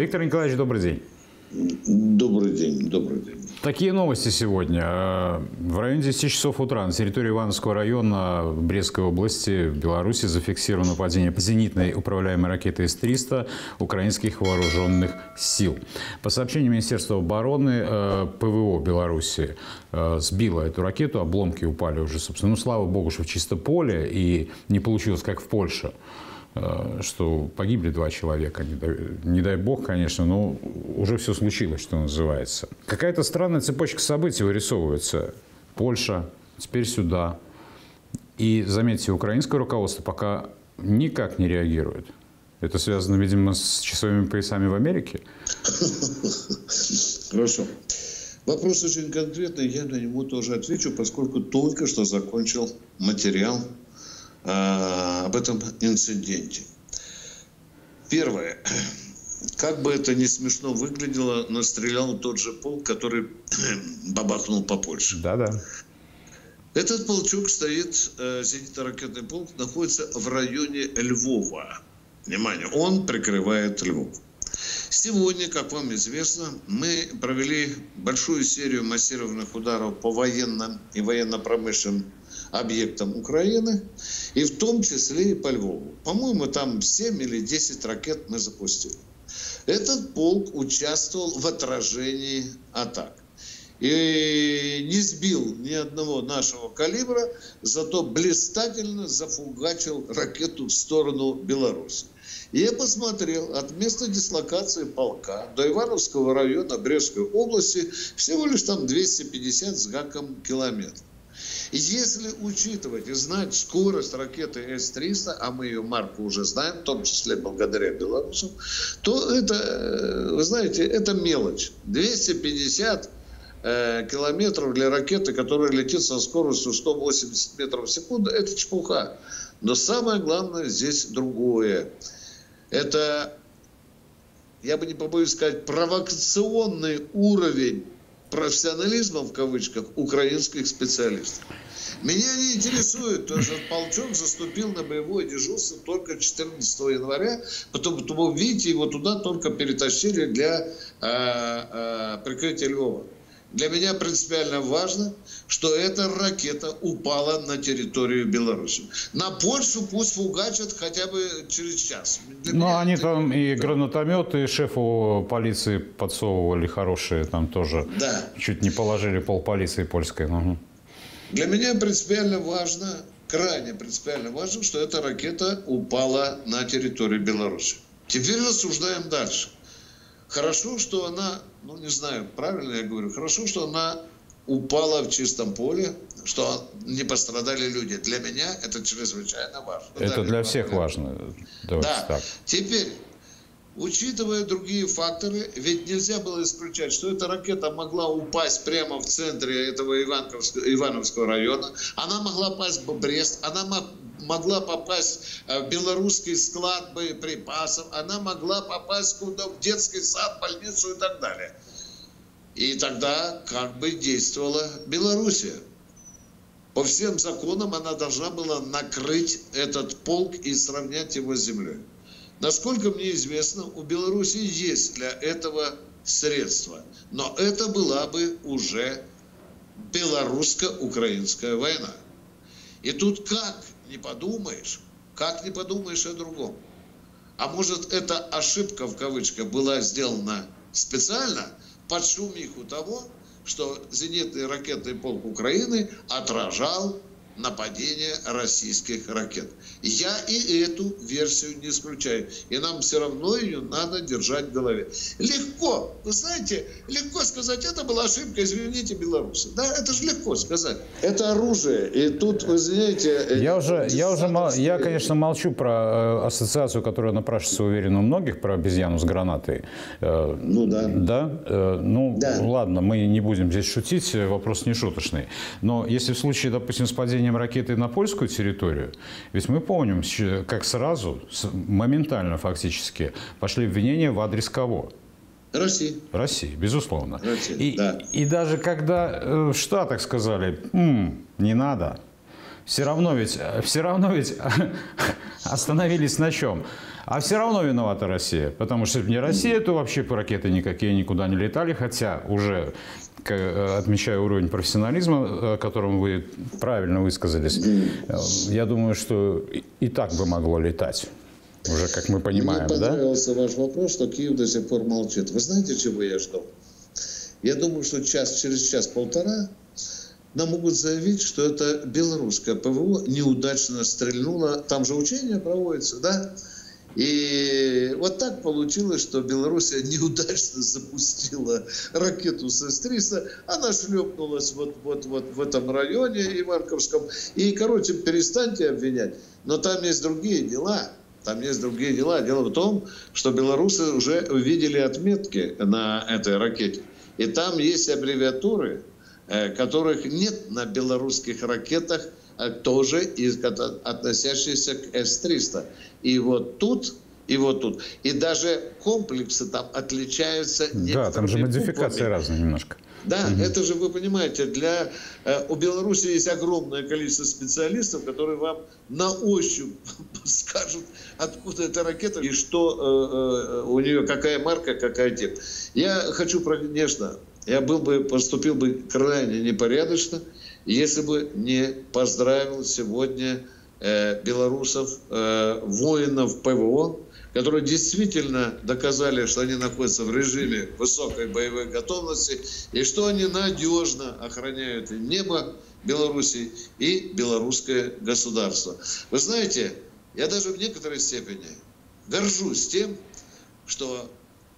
Виктор Николаевич, добрый день. Добрый день, добрый день. Такие новости сегодня. В районе 10 часов утра на территории Ивановского района Брестской области в Беларуси зафиксировано падение зенитной управляемой ракеты С-300 украинских вооруженных сил. По сообщению Министерства обороны, ПВО Беларуси сбило эту ракету, обломки упали уже, собственно. Ну, слава богу, что в чисто поле, и не получилось, как в Польше, что погибли 2 человека. Не дай бог, конечно, но уже все случилось, что называется. Какая-то странная цепочка событий вырисовывается. Польша, теперь сюда. И, заметьте, украинское руководство пока никак не реагирует. Это связано, видимо, с часовыми поясами в Америке? Хорошо. Вопрос очень конкретный, я на него тоже отвечу, поскольку только что закончил материал об этом инциденте. Первое. Как бы это ни смешно выглядело, но стрелял тот же полк, который бабахнул по Польше. Да-да. Этот полчук стоит, зенитно-ракетный полк, находится в районе Львова. Внимание, он прикрывает Львов. Сегодня, как вам известно, мы провели большую серию массированных ударов по военным и военно-промышленным объектам Украины, и в том числе и по Львову. По-моему, там 7 или 10 ракет мы запустили. Этот полк участвовал в отражении атак. И не сбил ни одного нашего калибра, зато блистательно зафугачил ракету в сторону Беларуси. И я посмотрел, от места дислокации полка до Ивановского района Брестской области всего лишь там 250 с гаком километров. Если учитывать и знать скорость ракеты С-300, а мы ее марку уже знаем, в том числе благодаря белорусам, то это, вы знаете, это мелочь. 250 километров для ракеты, которая летит со скоростью 180 метров в секунду, это чепуха. Но самое главное здесь другое. Это, я бы не побоюсь сказать, провокационный уровень профессионализма, в кавычках, украинских специалистов. Меня не интересует, что этот полчок заступил на боевое дежурство только 14 января, потому видите, его туда только перетащили для прикрытия Львова. Для меня принципиально важно, что эта ракета упала на территорию Беларуси. На Польшу пусть фугачат хотя бы через час. Ну, они это... там и гранатометы, и шефу полиции подсовывали хорошие, там тоже да. Чуть не положили полполиции польской. Угу. Для меня принципиально важно, крайне принципиально важно, что эта ракета упала на территорию Беларуси. Теперь рассуждаем дальше. Хорошо, что она, ну не знаю, правильно я говорю, хорошо, что она упала в чистом поле, что не пострадали люди. Для меня это чрезвычайно важно. Это для всех важно. Да. Теперь, учитывая другие факторы, ведь нельзя было исключать, что эта ракета могла упасть прямо в центре этого Ивановского района, она могла пасть в Брест, она могла попасть в белорусский склад боеприпасов, она могла попасть куда, в детский сад, больницу и так далее. И тогда как бы действовала Белоруссия. По всем законам она должна была накрыть этот полк и сравнять его с землей. Насколько мне известно, у Беларуси есть для этого средства. Но это была бы уже белорусско-украинская война. И тут как не подумаешь о другом. А может, эта ошибка, в кавычках, была сделана специально под шумиху того, что зенитный ракетный полк Украины отражал нападение российских ракет. Я и эту версию не исключаю. И нам все равно ее надо держать в голове. Легко, вы знаете, легко сказать, это была ошибка, извините, белорусы. Да, это же легко сказать. Это оружие. И тут, вы знаете... Я, конечно, молчу про ассоциацию, которая напрашивается, уверен, у многих, про обезьяну с гранатой. Ну да. Ладно, мы не будем здесь шутить, вопрос не шуточный. Но если в случае, допустим, с падением ракеты на польскую территорию, ведь мы помним, как сразу, моментально фактически, пошли обвинения в адрес кого? России, безусловно. Россия, и даже когда в Штатах сказали, не надо, все равно ведь Остановились на чем? А все равно виновата Россия. Потому что если бы не Россия, то вообще ракеты никакие никуда не летали. Хотя уже, отмечая уровень профессионализма, о котором вы правильно высказались, я думаю, что и так бы могло летать. Уже, как мы понимаем, да? Мне понравился ваш вопрос, что Киев до сих пор молчит. Вы знаете, чего я жду? Я думаю, что через час-полтора нам могут заявить, что это белорусское ПВО неудачно стрельнуло. Там же учения проводятся, да? И вот так получилось, что Белоруссия неудачно запустила ракету с С-300. Она шлепнулась вот в этом районе Иванковском. И, короче, перестаньте обвинять. Но там есть другие дела. Там есть другие дела. Дело в том, что белорусы уже увидели отметки на этой ракете. И там есть аббревиатуры, которых нет на белорусских ракетах, тоже относящиеся к С-300. И вот тут. И даже комплексы там отличаются. Да, там же модификации разные немножко. Да, это же, вы понимаете, у Беларуси есть огромное количество специалистов, которые вам на ощупь скажут, откуда эта ракета и что у нее, какая марка, какая тип. Я хочу, конечно, поступил бы крайне непорядочно, если бы не поздравил сегодня белорусов, воинов ПВО, которые действительно доказали, что они находятся в режиме высокой боевой готовности и что они надежно охраняют и небо Беларуси, и белорусское государство. Вы знаете, я даже в некоторой степени горжусь тем, что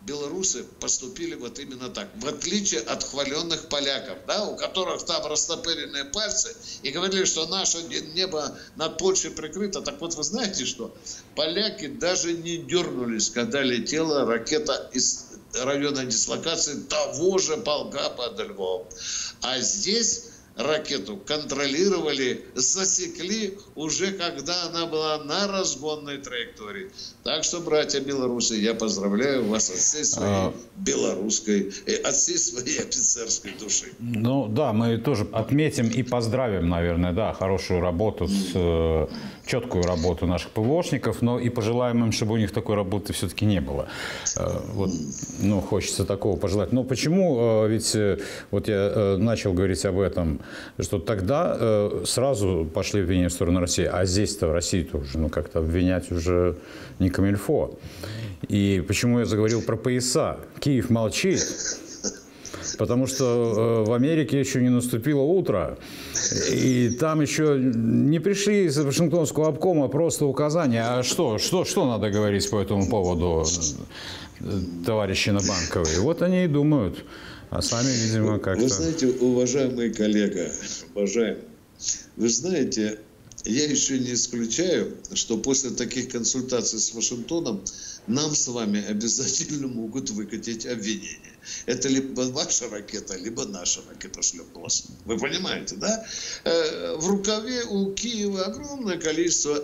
белорусы поступили вот именно так, в отличие от хваленных поляков, да, у которых там растопыренные пальцы и говорили, что наше небо над Польшей прикрыто. Так вот, вы знаете что? Поляки даже не дернулись, когда летела ракета из района дислокации того же полка под Львовом. А здесь ракету контролировали, засекли уже, когда она была на разгонной траектории. Так что, братья белорусы, я поздравляю вас от всей своей белорусской, от всей своей офицерской души. Ну да, мы тоже отметим и поздравим, наверное, да, хорошую работу, четкую работу наших ПВОшников, но и пожелаем им, чтобы у них такой работы все-таки не было. Вот, ну, хочется такого пожелать. Но почему? Ведь вот я начал говорить об этом, что тогда сразу пошли обвинения в сторону России, а здесь-то в России-то уже, ну, как-то обвинять уже не камильфо. И почему я заговорил про пояса? Киев молчит, потому что в Америке еще не наступило утро, и там еще не пришли из Вашингтонского обкома просто указания. А что надо говорить по этому поводу, товарищи на Банковой? Вот они и думают. А сами, видимо, как-то... Вы знаете, уважаемый коллега, уважаемый, вы знаете, я еще не исключаю, что после таких консультаций с Вашингтоном нам с вами обязательно могут выкатить обвинения. Это либо ваша ракета, либо наша ракета шлепнулась. Вы понимаете, да? В рукаве у Киева огромное количество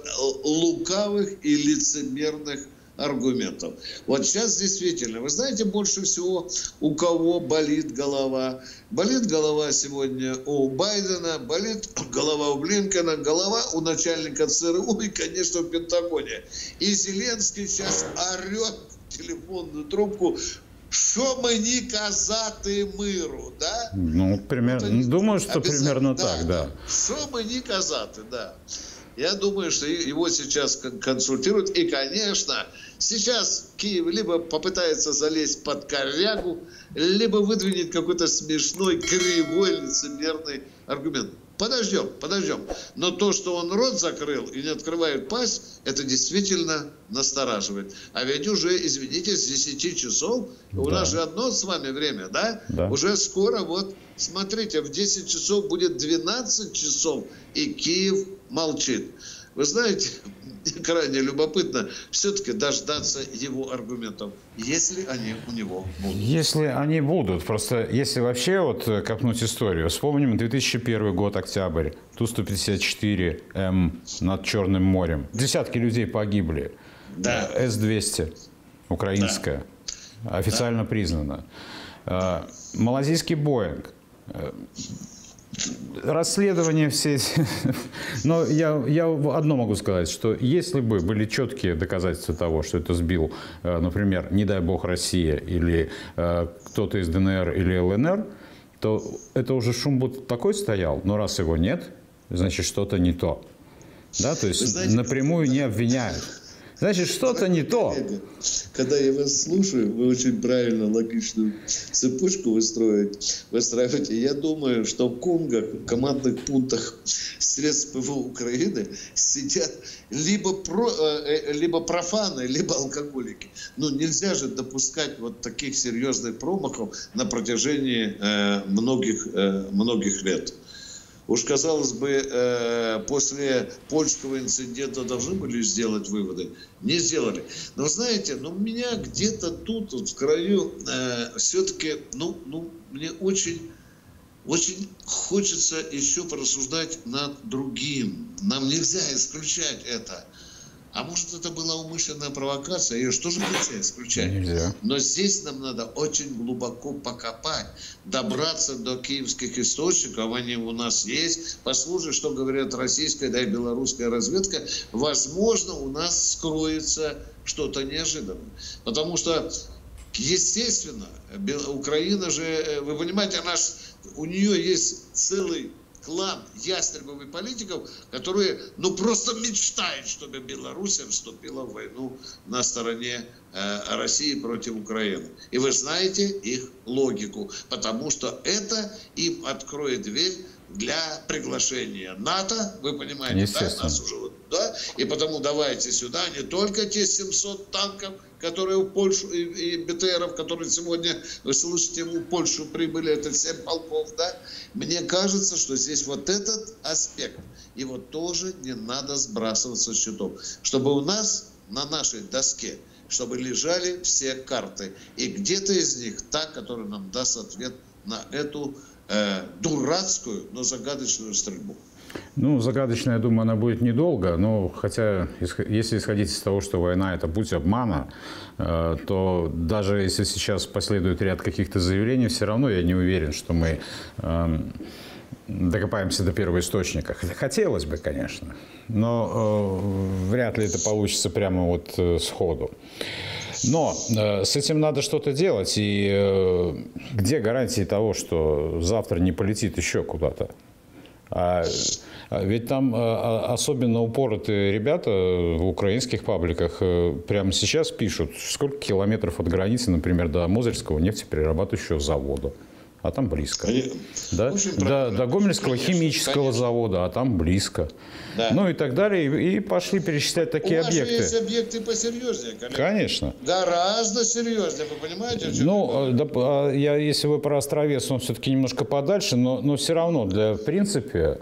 лукавых и лицемерных аргументов. Вот сейчас действительно, вы знаете, больше всего у кого болит голова? Болит голова сегодня у Байдена, болит голова у Блинкена, голова у начальника ЦРУ и, конечно, в Пентагоне. И Зеленский сейчас орет телефонную трубку, что мы не казаты миру, да? Ну, примерно, думаю, что примерно так, да. Что мы не казаты, да. Я думаю, что его сейчас консультируют. И, конечно, сейчас Киев либо попытается залезть под корягу, либо выдвинет какой-то смешной, кривой, лицемерный аргумент. Подождем. Но то, что он рот закрыл и не открывает пасть, это действительно настораживает. А ведь уже, извините, с 10 часов, да. У нас же одно с вами время, да? Да. Уже скоро, вот, смотрите, в 10 часов будет 12 часов, и Киев молчит. Вы знаете, крайне любопытно все-таки дождаться его аргументов, если они у него будут. Если они будут. Просто если вообще вот копнуть историю, вспомним 2001 год, октябрь, Ту-154М над Черным морем. Десятки людей погибли. Да. С-200 украинская, да. Официально признана. Малазийский Боинг. расследование все... Но я одно могу сказать, что если бы были четкие доказательства того, что это сбил, например, не дай бог, Россия или кто-то из ДНР или ЛНР, то это уже шум будто такой стоял, но раз его нет, значит, что-то не то. Да, то есть знаете, напрямую не обвиняют. Значит, что-то не то. Когда я вас слушаю, вы очень правильно, логичную цепочку выстраиваете. Я думаю, что в Конго, в командных пунктах средств ПВО Украины сидят либо профаны, либо алкоголики. Ну, нельзя же допускать вот таких серьезных промахов на протяжении многих лет. Уж, казалось бы, после польского инцидента должны были сделать выводы. Не сделали. Но, знаете, меня где-то тут, в краю, все-таки, мне очень, очень хочется еще порассуждать над другим. Нам нельзя исключать это. А может, это была умышленная провокация? Ее же тоже нельзя исключать. Нельзя. Но здесь нам надо очень глубоко покопать, добраться до киевских источников, они у нас есть, послушать, что говорят российская, да и белорусская разведка. Возможно, у нас скроется что-то неожиданное. Потому что, естественно, Украина же, вы понимаете, у нее есть целый клан ястребов и политиков, которые просто мечтают, чтобы Беларусь вступила в войну на стороне России против Украины. И вы знаете их логику, потому что это им откроет дверь для приглашения НАТО, вы понимаете, да, нас уже, да? И потому давайте сюда не только те 700 танков, которые в Польшу, и БТРов, которые сегодня, вы слышите, в Польшу прибыли, это 7 полков, да? Мне кажется, что здесь вот этот аспект, его тоже не надо сбрасывать со счетов, чтобы у нас на нашей доске, чтобы лежали все карты, и где-то из них та, которая нам даст ответ на эту дурацкую, но загадочную стрельбу. Ну, загадочная, я думаю, она будет недолго, но хотя, если исходить из того, что война – это путь обмана, то даже если сейчас последует ряд каких-то заявлений, все равно я не уверен, что мы докопаемся до первоисточника. Хотелось бы, конечно, но вряд ли это получится прямо вот сходу. Но с этим надо что-то делать. И где гарантии того, что завтра не полетит еще куда-то? Ведь там особенно упоротые ребята в украинских пабликах прямо сейчас пишут, сколько километров от границы, например, до Мозырского нефтеперерабатывающего завода. А там близко. Да? До Гомельского химического завода, а там близко. Да. Ну и так далее. И пошли перечислять такие объекты. У нас есть объекты посерьезнее, коллеги. Конечно. Гораздо серьезнее, вы понимаете? Если вы про Островец, он все-таки немножко подальше, но все равно, в принципе,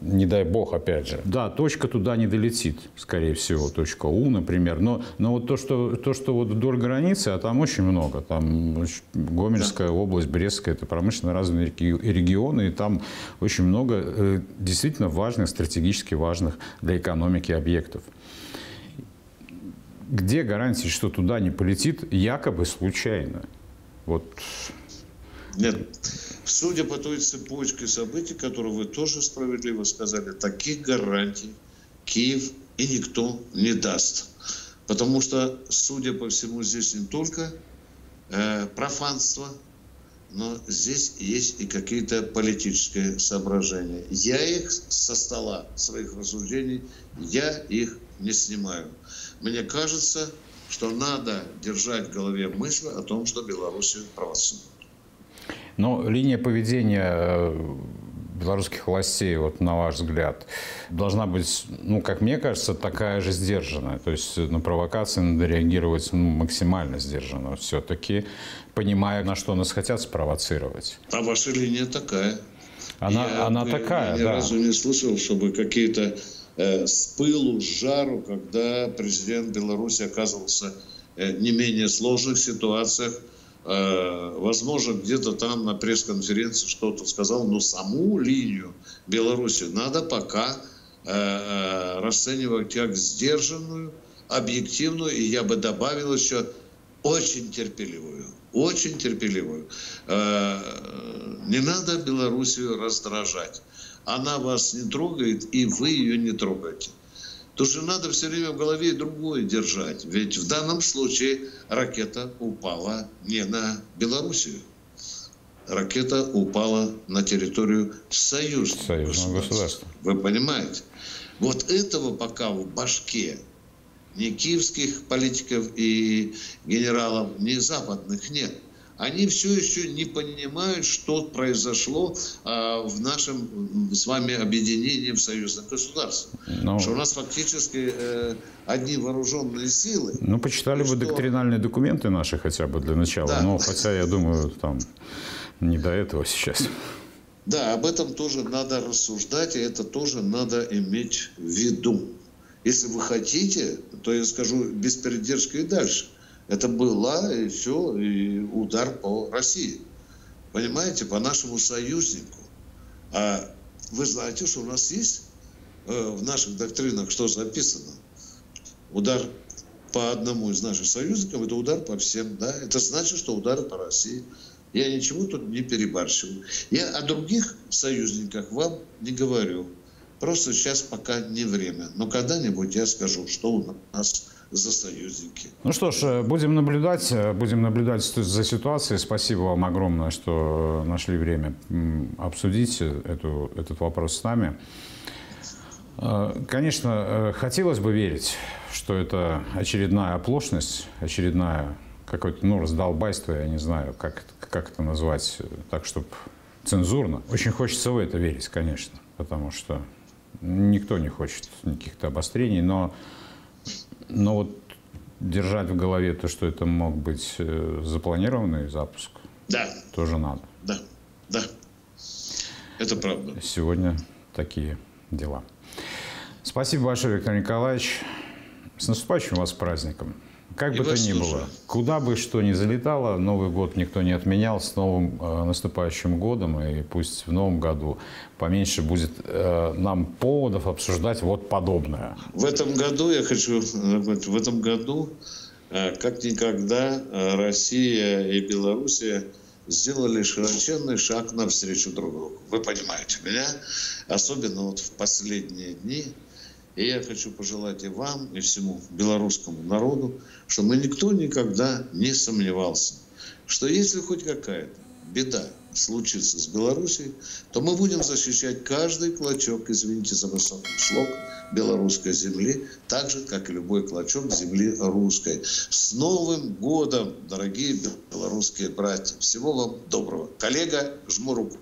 не дай бог, опять же. Да, точка туда не долетит, скорее всего, точка У, например. Но вот то, что вот вдоль границы, а там очень много. Там Гомельская область, Брестская, это промышленно развитые регионы, и там очень много действительно важных, стратегически важных для экономики объектов. Где гарантии, что туда не полетит якобы случайно? Вот... Нет, судя по той цепочке событий, которую вы тоже справедливо сказали, таких гарантий Киев и никто не даст. Потому что, судя по всему, здесь не только профанство, но здесь есть и какие-то политические соображения. Я их со стола своих рассуждений, я их не снимаю. Мне кажется, что надо держать в голове мысль о том, что Белоруссию провоцируют. Но линия поведения белорусских властей, вот на ваш взгляд, должна быть, как мне кажется, такая же сдержанная. То есть на провокации надо реагировать максимально сдержанно все-таки, понимая, на что нас хотят спровоцировать. А ваша линия такая. Она такая, да. Я ни разу не слышал, чтобы какие-то с пылу, с жару, когда президент Беларуси оказывался не менее сложных ситуациях, возможно, где-то там на пресс-конференции что-то сказал, но саму линию Беларуси надо пока расценивать как сдержанную, объективную и, я бы добавил еще, очень терпеливую. очень терпеливую. Не надо Белоруссию раздражать. Она вас не трогает, и вы ее не трогаете. Потому что надо все время в голове другое держать. Ведь в данном случае ракета упала не на Белоруссию. Ракета упала на территорию союзного государства. Вы понимаете? Вот этого пока в башке ни киевских политиков и генералов, ни западных нет. Они все еще не понимают, что произошло в нашем с вами объединении в союзных государствах. Что у нас фактически одни вооруженные силы. Ну, почитали бы доктринальные документы наши хотя бы для начала. Да. Но хотя, я думаю, там не до этого сейчас. Да, об этом тоже надо рассуждать, и это тоже надо иметь в виду. Если вы хотите, то я скажу без передержки и дальше. Это было и все, и удар по России. Понимаете, по нашему союзнику. А вы знаете, что у нас есть в наших доктринах, что записано? Удар по одному из наших союзников, это удар по всем. Да? Это значит, что удар по России. Я ничего тут не перебарщиваю. Я о других союзниках вам не говорю. Просто сейчас пока не время. Но когда-нибудь я скажу, что у нас за союзники. Ну что ж, будем наблюдать за ситуацией. Спасибо вам огромное, что нашли время обсудить этот вопрос с нами. Конечно, хотелось бы верить, что это очередная оплошность, очередная какое-то, раздолбайство, я не знаю, как это назвать, так, чтобы цензурно. Очень хочется в это верить, конечно, потому что никто не хочет каких-то обострений, но вот держать в голове то, что это мог быть запланированный запуск, да, тоже надо. Да, да, это правда. Сегодня такие дела. Спасибо большое, Виктор Николаевич. С наступающим вас праздником. Как бы то ни было, куда бы что ни залетало, Новый год никто не отменял. С новым наступающим годом, и пусть в новом году поменьше будет нам поводов обсуждать вот подобное. В этом году, как никогда, Россия и Белоруссия сделали широченный шаг навстречу друг другу. Вы понимаете меня? Особенно вот в последние дни. И я хочу пожелать и вам, и всему белорусскому народу, чтобы никто никогда не сомневался, что если хоть какая-то беда случится с Белоруссией, то мы будем защищать каждый клочок, извините за высокий слог, белорусской земли, так же, как и любой клочок земли русской. С Новым годом, дорогие белорусские братья! Всего вам доброго! Коллега, жму руку!